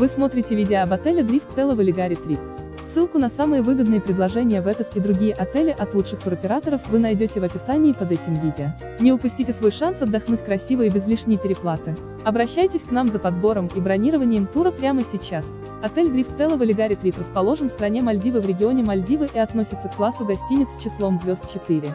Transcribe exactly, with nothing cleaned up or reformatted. Вы смотрите видео об отеле Drift Thelu Veliga Retreat. Ссылку на самые выгодные предложения в этот и другие отели от лучших туроператоров вы найдете в описании под этим видео. Не упустите свой шанс отдохнуть красиво и без лишней переплаты. Обращайтесь к нам за подбором и бронированием тура прямо сейчас. Отель Drift Thelu Veliga Retreat расположен в стране Мальдивы в регионе Мальдивы и относится к классу гостиниц с числом звезд четыре.